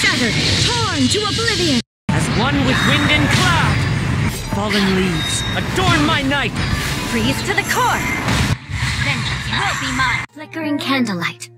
Shattered, torn to oblivion! As one with wind and cloud! Fallen leaves, adorn my night! Freeze to the core! Vengeance will be mine! Flickering candlelight.